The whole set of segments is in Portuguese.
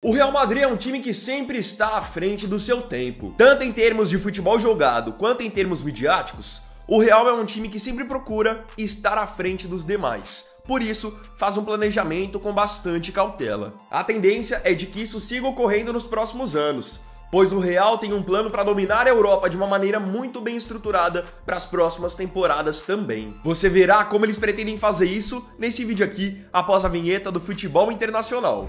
O Real Madrid é um time que sempre está à frente do seu tempo. Tanto em termos de futebol jogado, quanto em termos midiáticos, o Real é um time que sempre procura estar à frente dos demais. Por isso, faz um planejamento com bastante cautela. A tendência é de que isso siga ocorrendo nos próximos anos, pois o Real tem um plano para dominar a Europa de uma maneira muito bem estruturada para as próximas temporadas também. Você verá como eles pretendem fazer isso nesse vídeo aqui, após a vinheta do futebol internacional.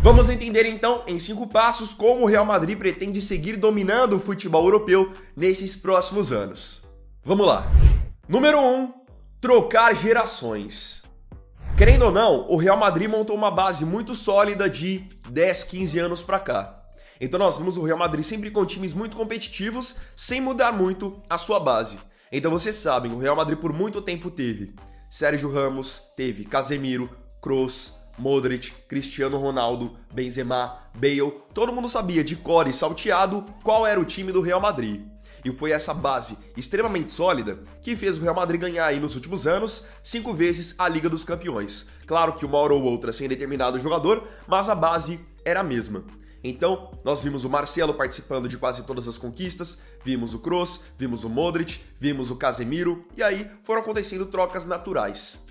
Vamos entender então, em 5 passos, como o Real Madrid pretende seguir dominando o futebol europeu nesses próximos anos. Vamos lá! Número 1. Trocar gerações. Querendo ou não, o Real Madrid montou uma base muito sólida de 10, 15 anos pra cá. Então nós vimos o Real Madrid sempre com times muito competitivos, sem mudar muito a sua base. Então vocês sabem, o Real Madrid por muito tempo teve Sérgio Ramos, teve Casemiro, Kroos, Modric, Cristiano Ronaldo, Benzema, Bale, todo mundo sabia de cor e salteado qual era o time do Real Madrid. E foi essa base extremamente sólida que fez o Real Madrid ganhar aí nos últimos anos 5 vezes a Liga dos Campeões. Claro que uma hora ou outra sem determinado jogador, mas a base era a mesma. Então, nós vimos o Marcelo participando de quase todas as conquistas, vimos o Kroos, vimos o Modric, vimos o Casemiro, e aí foram acontecendo trocas naturais.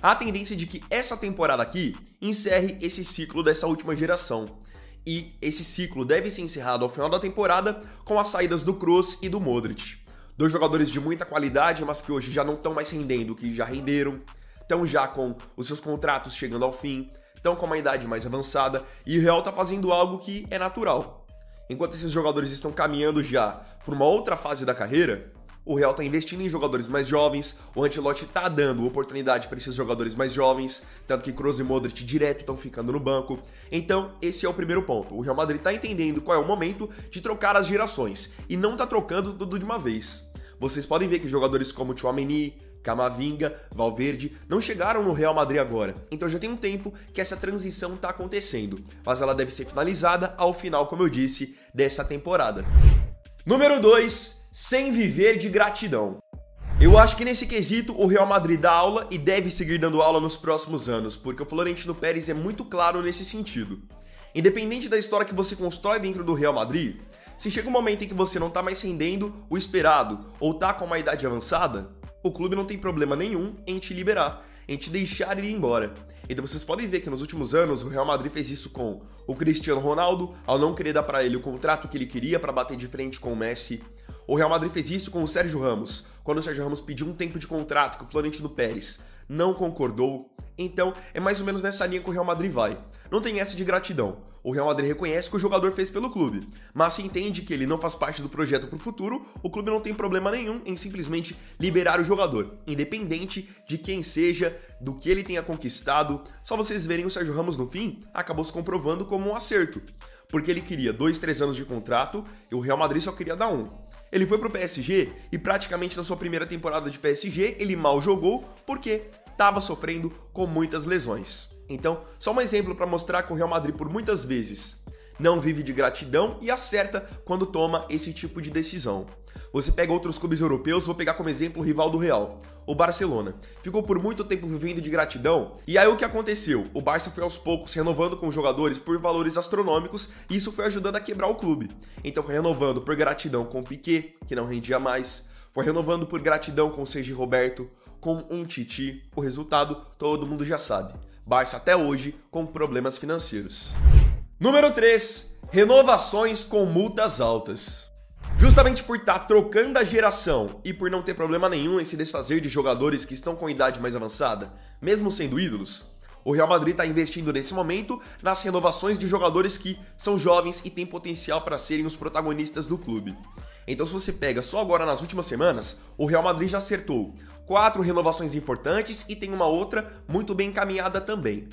Há a tendência de que essa temporada aqui encerre esse ciclo dessa última geração. E esse ciclo deve ser encerrado ao final da temporada com as saídas do Kroos e do Modric. Dois jogadores de muita qualidade, mas que hoje já não estão mais rendendo o que já renderam, estão já com os seus contratos chegando ao fim, estão com uma idade mais avançada e o Real está fazendo algo que é natural. Enquanto esses jogadores estão caminhando já para uma outra fase da carreira, o Real está investindo em jogadores mais jovens, o Ancelotti está dando oportunidade para esses jogadores mais jovens, tanto que Kroos e Modric direto estão ficando no banco. Então, esse é o primeiro ponto. O Real Madrid está entendendo qual é o momento de trocar as gerações e não está trocando tudo de uma vez. Vocês podem ver que jogadores como Tchouaméni, Camavinga, Valverde não chegaram no Real Madrid agora, então já tem um tempo que essa transição está acontecendo, mas ela deve ser finalizada ao final, como eu disse, dessa temporada. Número 2. Sem viver de gratidão. Eu acho que nesse quesito o Real Madrid dá aula e deve seguir dando aula nos próximos anos, porque o Florentino Pérez é muito claro nesse sentido. Independente da história que você constrói dentro do Real Madrid, se chega um momento em que você não tá mais rendendo o esperado ou tá com uma idade avançada, o clube não tem problema nenhum em te liberar, em te deixar ir embora. Então vocês podem ver que nos últimos anos o Real Madrid fez isso com o Cristiano Ronaldo, ao não querer dar pra ele o contrato que ele queria pra bater de frente com o Messi. O Real Madrid fez isso com o Sérgio Ramos, quando o Sérgio Ramos pediu um tempo de contrato que o Florentino Pérez não concordou. Então, é mais ou menos nessa linha que o Real Madrid vai. Não tem essa de gratidão. O Real Madrid reconhece que o jogador fez pelo clube, mas se entende que ele não faz parte do projeto para o futuro, o clube não tem problema nenhum em simplesmente liberar o jogador, independente de quem seja, do que ele tenha conquistado. Só vocês verem, o Sérgio Ramos no fim acabou se comprovando como um acerto, porque ele queria 2, 3 anos de contrato e o Real Madrid só queria dar um. Ele foi pro PSG e praticamente na sua primeira temporada de PSG ele mal jogou porque estava sofrendo com muitas lesões. Então, só um exemplo para mostrar que o Real Madrid por muitas vezes não vive de gratidão e acerta quando toma esse tipo de decisão. Você pega outros clubes europeus, vou pegar como exemplo o rival do Real, o Barcelona. Ficou por muito tempo vivendo de gratidão, e aí o que aconteceu? O Barça foi aos poucos renovando com jogadores por valores astronômicos, e isso foi ajudando a quebrar o clube. Então foi renovando por gratidão com o Piqué, que não rendia mais, foi renovando por gratidão com o Sergi Roberto, com um Titi. O resultado todo mundo já sabe. Barça até hoje com problemas financeiros. Número 3. Renovações com multas altas. Justamente por estar trocando a geração e por não ter problema nenhum em se desfazer de jogadores que estão com idade mais avançada, mesmo sendo ídolos, o Real Madrid está investindo nesse momento nas renovações de jogadores que são jovens e têm potencial para serem os protagonistas do clube. Então se você pega só agora nas últimas semanas, o Real Madrid já acertou 4 renovações importantes e tem uma outra muito bem encaminhada também.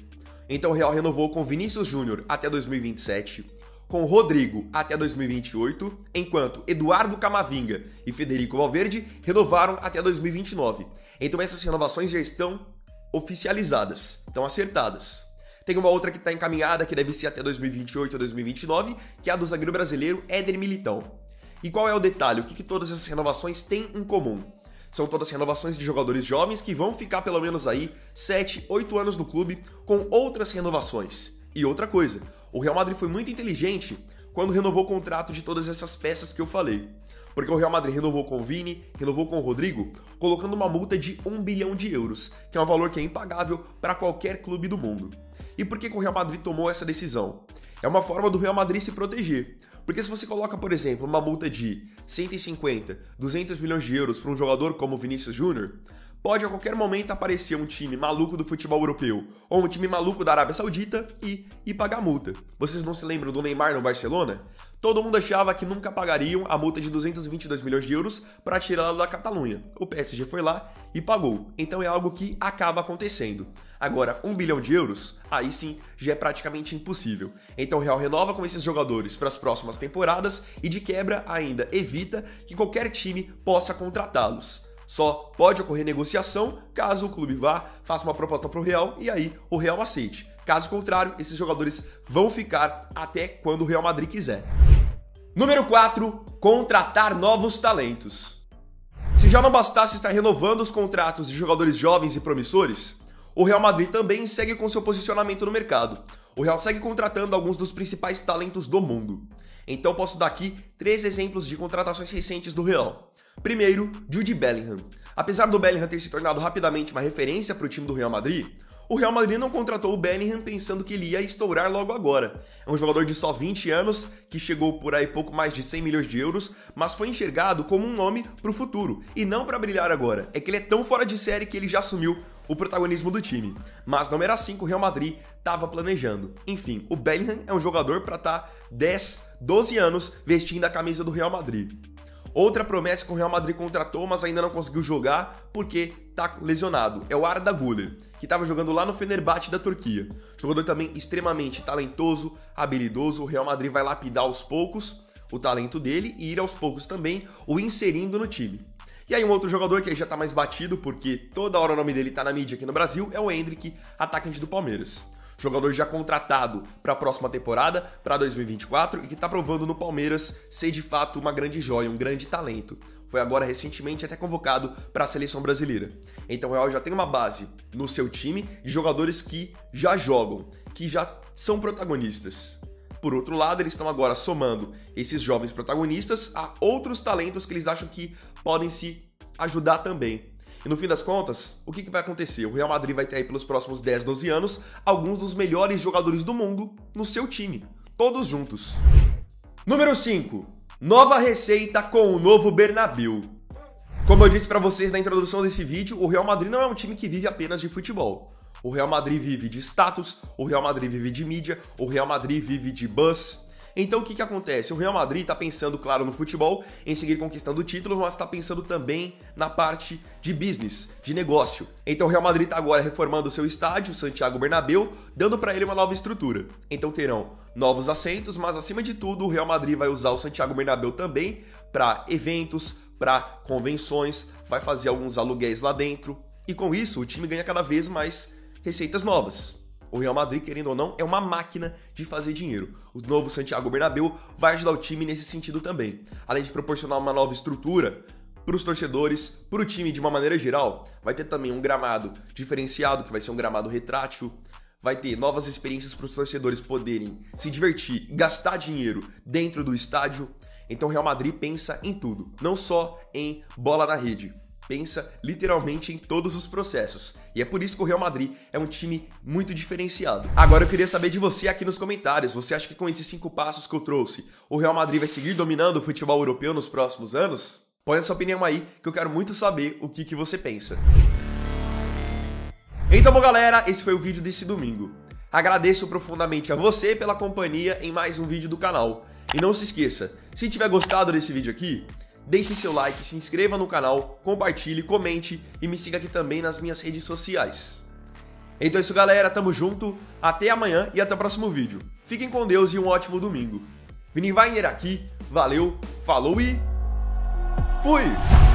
Então o Real renovou com Vinícius Júnior até 2027, com Rodrigo até 2028, enquanto Eduardo Camavinga e Federico Valverde renovaram até 2029. Então essas renovações já estão oficializadas, estão acertadas. Tem uma outra que está encaminhada, que deve ser até 2028 ou 2029, que é a do zagueiro brasileiro Éder Militão. E qual é o detalhe? O que todas essas renovações têm em comum? São todas renovações de jogadores jovens que vão ficar pelo menos aí 7, 8 anos no clube, com outras renovações. E outra coisa, o Real Madrid foi muito inteligente quando renovou o contrato de todas essas peças que eu falei. Porque o Real Madrid renovou com o Vini, renovou com o Rodrigo, colocando uma multa de 1 bilhão de euros, que é um valor que é impagável para qualquer clube do mundo. E por que o Real Madrid tomou essa decisão? É uma forma do Real Madrid se proteger. Porque se você coloca, por exemplo, uma multa de 150, 200 milhões de euros para um jogador como o Vinícius Júnior, pode a qualquer momento aparecer um time maluco do futebol europeu ou um time maluco da Arábia Saudita e pagar a multa. Vocês não se lembram do Neymar no Barcelona? Todo mundo achava que nunca pagariam a multa de 222 milhões de euros para tirá-lo da Catalunha. O PSG foi lá e pagou. Então é algo que acaba acontecendo. Agora, 1 bilhão de euros, aí sim, já é praticamente impossível. Então o Real renova com esses jogadores para as próximas temporadas e de quebra ainda evita que qualquer time possa contratá-los. Só pode ocorrer negociação caso o clube vá, faça uma proposta para o Real e aí o Real aceite. Caso contrário, esses jogadores vão ficar até quando o Real Madrid quiser. Número 4. Contratar novos talentos. Se já não bastasse estar renovando os contratos de jogadores jovens e promissores, o Real Madrid também segue com seu posicionamento no mercado. O Real segue contratando alguns dos principais talentos do mundo. Então posso dar aqui 3 exemplos de contratações recentes do Real. Primeiro, Jude Bellingham. Apesar do Bellingham ter se tornado rapidamente uma referência para o time do Real Madrid, o Real Madrid não contratou o Bellingham pensando que ele ia estourar logo agora. É um jogador de só 20 anos, que chegou por aí pouco mais de 100 milhões de euros, mas foi enxergado como um nome para o futuro, e não para brilhar agora. É que ele é tão fora de série que ele já assumiu o protagonismo do time. Mas não era assim que o Real Madrid estava planejando. Enfim, o Bellingham é um jogador para estar 10, 12 anos vestindo a camisa do Real Madrid. Outra promessa que o Real Madrid contratou, mas ainda não conseguiu jogar porque está lesionado, é o Arda Güler, que estava jogando lá no Fenerbahçe da Turquia. Jogador também extremamente talentoso, habilidoso, o Real Madrid vai lapidar aos poucos o talento dele e ir aos poucos também o inserindo no time. E aí um outro jogador que já está mais batido, porque toda hora o nome dele está na mídia aqui no Brasil, é o Endrick, atacante do Palmeiras. Jogador já contratado para a próxima temporada, para 2024, e que está provando no Palmeiras ser de fato uma grande joia, um grande talento. Foi agora recentemente até convocado para a seleção brasileira. Então o Real já tem uma base no seu time de jogadores que já jogam, que já são protagonistas. Por outro lado, eles estão agora somando esses jovens protagonistas a outros talentos que eles acham que podem se ajudar também. E no fim das contas, o que vai acontecer? O Real Madrid vai ter aí pelos próximos 10, 12 anos alguns dos melhores jogadores do mundo no seu time, todos juntos. Número 5. Nova receita com o novo Bernabéu. Como eu disse para vocês na introdução desse vídeo, o Real Madrid não é um time que vive apenas de futebol. O Real Madrid vive de status, o Real Madrid vive de mídia, o Real Madrid vive de buzz. Então o que acontece? O Real Madrid está pensando, claro, no futebol, em seguir conquistando títulos, mas está pensando também na parte de business, de negócio. Então o Real Madrid está agora reformando o seu estádio, Santiago Bernabéu, dando para ele uma nova estrutura. Então terão novos assentos, mas acima de tudo o Real Madrid vai usar o Santiago Bernabéu também para eventos, para convenções, vai fazer alguns aluguéis lá dentro. E com isso o time ganha cada vez mais receitas novas. O Real Madrid, querendo ou não, é uma máquina de fazer dinheiro. O novo Santiago Bernabéu vai ajudar o time nesse sentido também. Além de proporcionar uma nova estrutura para os torcedores, para o time de uma maneira geral, vai ter também um gramado diferenciado, que vai ser um gramado retrátil. Vai ter novas experiências para os torcedores poderem se divertir, gastar dinheiro dentro do estádio. Então o Real Madrid pensa em tudo, não só em bola na rede. Pensa literalmente em todos os processos. E é por isso que o Real Madrid é um time muito diferenciado. Agora eu queria saber de você aqui nos comentários. Você acha que com esses 5 passos que eu trouxe, o Real Madrid vai seguir dominando o futebol europeu nos próximos anos? Põe a sua opinião aí, que eu quero muito saber o que você pensa. Então, bom, galera, esse foi o vídeo desse domingo. Agradeço profundamente a você pela companhia em mais um vídeo do canal. E não se esqueça, se tiver gostado desse vídeo aqui, deixe seu like, se inscreva no canal, compartilhe, comente e me siga aqui também nas minhas redes sociais. Então é isso, galera, tamo junto, até amanhã e até o próximo vídeo. Fiquem com Deus e um ótimo domingo. Vini Vainer aqui, valeu, falou e fui!